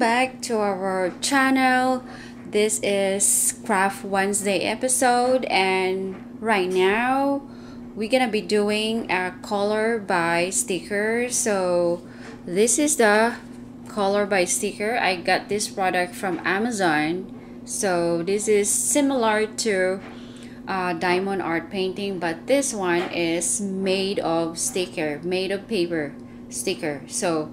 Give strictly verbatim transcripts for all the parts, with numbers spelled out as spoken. back to our channel. This is Craft Wednesday episode, and right now we're gonna be doing a color by sticker. So this is the color by sticker. I got this product from Amazon. So this is similar to uh, diamond art painting, but this one is made of sticker, made of paper sticker. So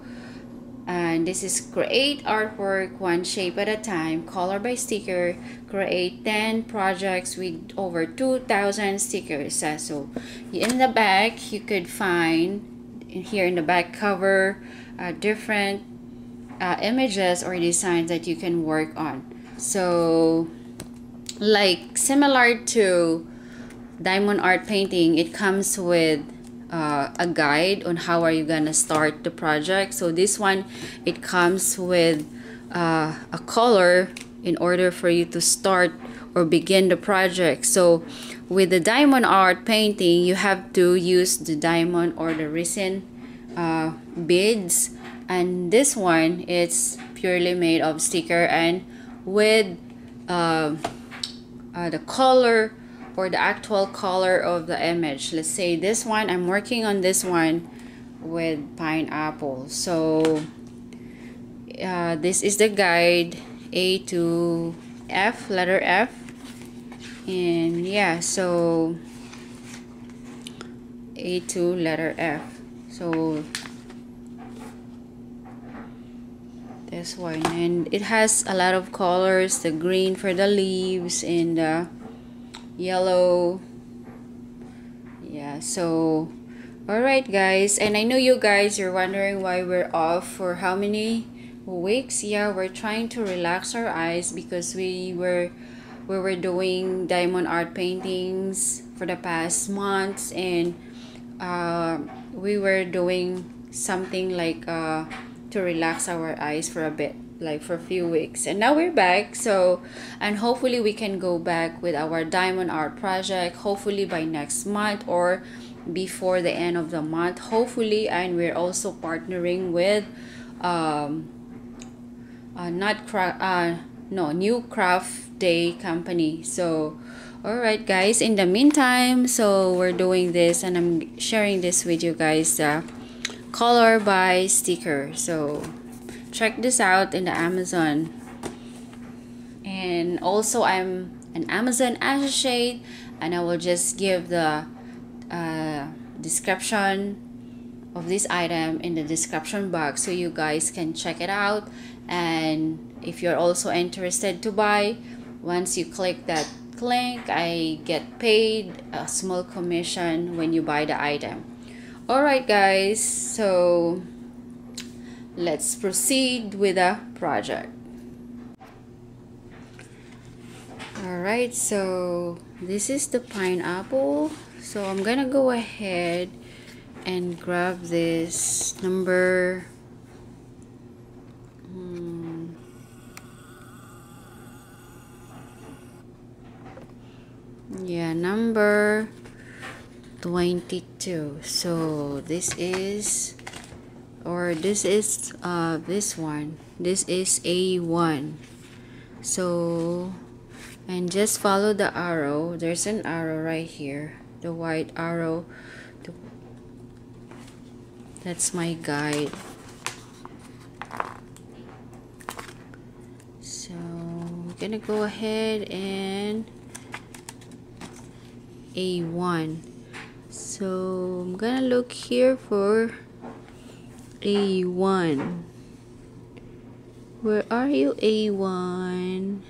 and this is create artwork one shape at a time, color by sticker, create ten projects with over two thousand stickers. So in the back, you could find here in the back cover uh, different uh, images or designs that you can work on. So like similar to diamond art painting, it comes with Uh, a guide on how are you gonna start the project. So this one, it comes with uh, a color in order for you to start or begin the project. So with the diamond art painting, you have to use the diamond or the resin uh, beads, and this one, it's purely made of sticker and with uh, uh, the color or the actual color of the image. Let's say this one, I'm working on this one with pineapple. So uh, this is the guide, A to F, letter F. And yeah, so A to letter F. So this one, and it has a lot of colors, the green for the leaves and the yellow. Yeah, so all right guys, and I know you guys, you're wondering why we're off for how many weeks. Yeah, we're trying to relax our eyes because we were we were doing diamond art paintings for the past months, and uh, we were doing something like uh, to relax our eyes for a bit, like for a few weeks, and now we're back. So and hopefully we can go back with our diamond art project, hopefully by next month or before the end of the month, hopefully. And we're also partnering with um uh, not craft uh no New Craft Day company. So all right guys, in the meantime, so we're doing this and I'm sharing this with you guys, uh, color by sticker. So check this out in the Amazon. And also I'm an Amazon Associate, and I will just give the uh, description of this item in the description box so you guys can check it out. And if you're also interested to buy, once you click that link, I get paid a small commission when you buy the item. Alright guys, so let's proceed with the project. All right, so this is the pineapple. So I'm gonna go ahead and grab this number hmm. yeah number twenty-two. So this is or this is uh this one this is A one. So and just follow the arrow. There's an arrow right here, the white arrow, the, that's my guide. So I'm gonna go ahead and A one. So I'm gonna look here for A one. Where are you, A one?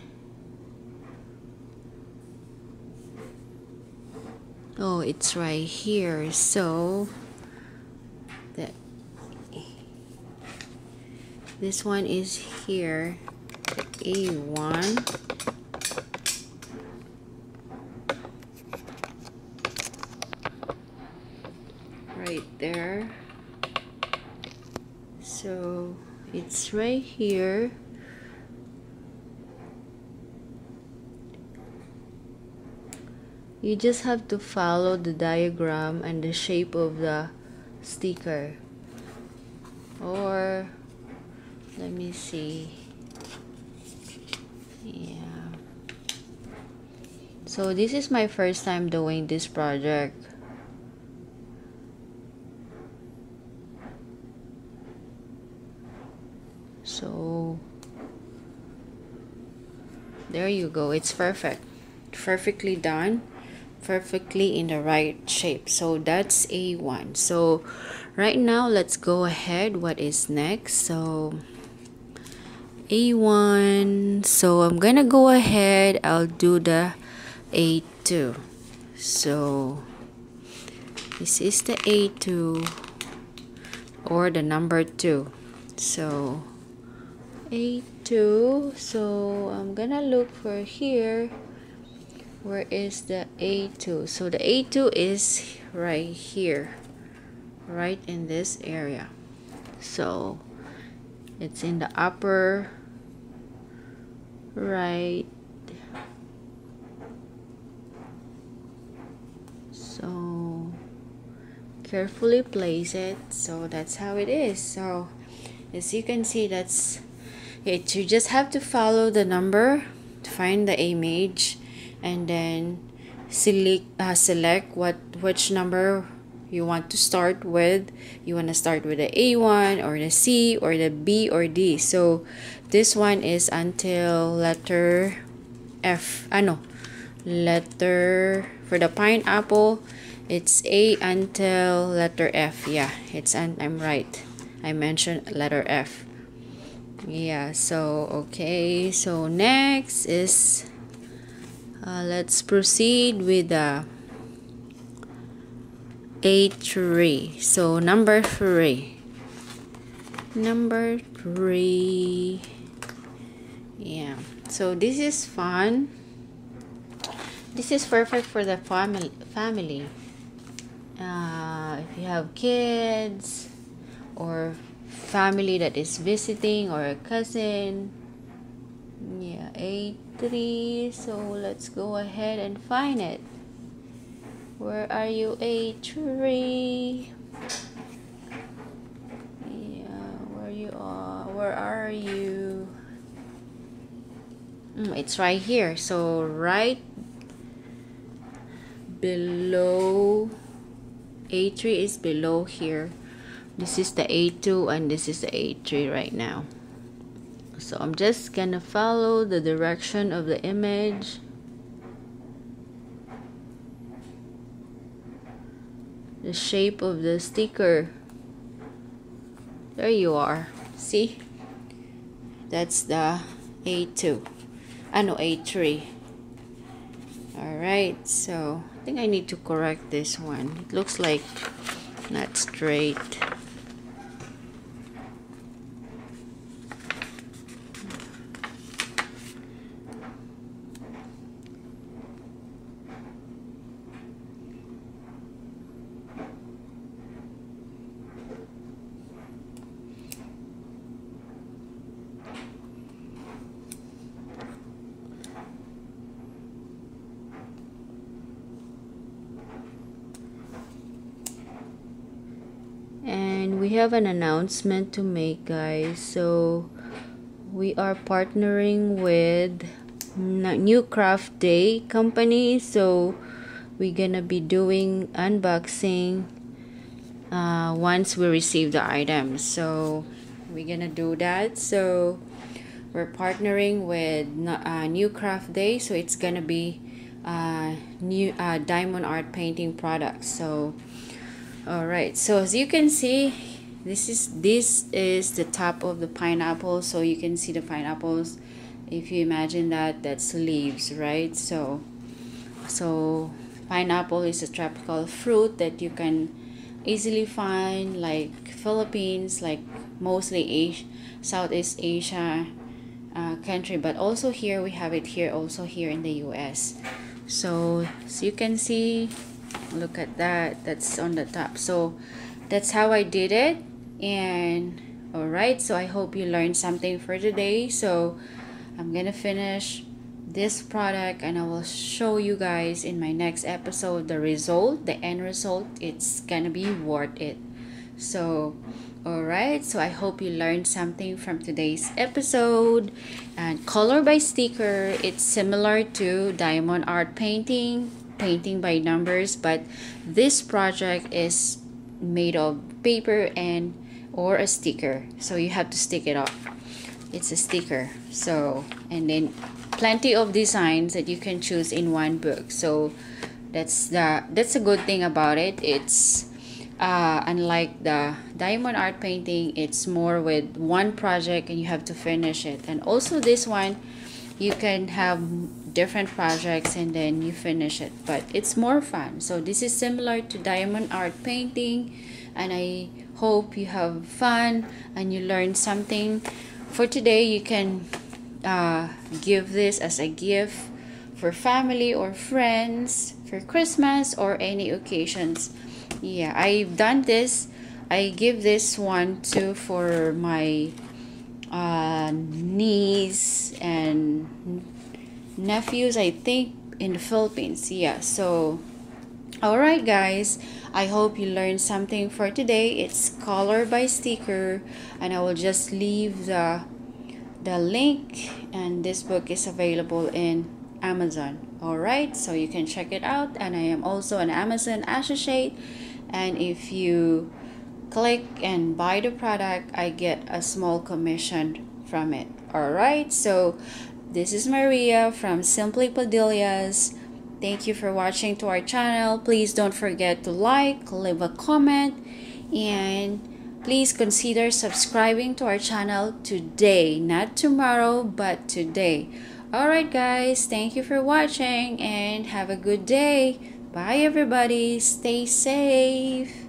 Oh, it's right here. So that this one is here, A one. Right there. So it's right here, you just have to follow the diagram and the shape of the sticker. Or let me see, So this is my first time doing this project. So there you go, it's perfect, perfectly done, perfectly in the right shape. So that's A one. So right now let's go ahead, what is next? So A one, so I'm gonna go ahead, I'll do the A two. So this is the A two or the number two. So A two, so I'm gonna look for here, where is the A two? So the A two is right here, right in this area. So it's in the upper right. So carefully place it. So that's how it is. So as you can see, that's it. You just have to follow the number to find the image, and then select uh, select what which number you want to start with. You want to start with the A one or the C or the B or D. So this one is until letter F. I uh, know letter for the pineapple, it's A until letter F. Yeah, it's and I'm right, I mentioned letter F. Yeah, so okay, so next is uh, let's proceed with the A three. So number three, number three. Yeah, so this is fun, this is perfect for the family family uh, if you have kids or family that is visiting or a cousin. Yeah, A three. So let's go ahead and find it. Where are you, A three? Yeah, where you are? Where are you? Mm, it's right here. So right below A three is below here. This is the A two and this is the A three right now. So I'm just gonna follow the direction of the image. The shape of the sticker. There you are. See? That's the A two. I know A three. Alright, so I think I need to correct this one. It looks like not straight. We have an announcement to make, guys. So we are partnering with New Craft Day company, so we're gonna be doing unboxing uh, once we receive the item. So we're gonna do that. So we're partnering with uh, New Craft Day, so it's gonna be uh, new uh, diamond art painting products. So alright, so as you can see, this is this is the top of the pineapple. So you can see the pineapples. If you imagine that, that's leaves, right? So so pineapple is a tropical fruit that you can easily find, like Philippines, like mostly Asia, Southeast Asia uh, country, but also here we have it here also here in the U S. So as you can see, look at that, that's on the top. So that's how I did it. And all right, so I hope you learned something for today. So I'm gonna finish this product and I will show you guys in my next episode the result, the end result. It's gonna be worth it. So all right, so I hope you learned something from today's episode, and And color by sticker, it's similar to diamond art painting, painting by numbers, but this project is made of paper and or a sticker, so you have to stick it up. It's a sticker. So, and then plenty of designs that you can choose in one book. So that's the that's a good thing about it. It's uh, unlike the diamond art painting, it's more with one project and you have to finish it. And also this one, you can have different projects and then you finish it, but it's more fun. So this is similar to diamond art painting, and I hope you have fun and you learn something. For today, you can uh, give this as a gift for family or friends for Christmas or any occasions. Yeah, I've done this. I give this one too for my uh, niece and nephews, I think, in the Philippines. Yeah, so alright guys, I hope you learned something for today. It's color by sticker, and I will just leave the the link, and this book is available in Amazon. Alright, so you can check it out, and I am also an Amazon Associate, and if you click and buy the product, I get a small commission from it. Alright, so this is Maria from Simply Padillas. Thank you for watching to our channel. Please don't forget to like, leave a comment, and please consider subscribing to our channel today, not tomorrow, but today. Alright guys, thank you for watching and have a good day. Bye everybody, stay safe.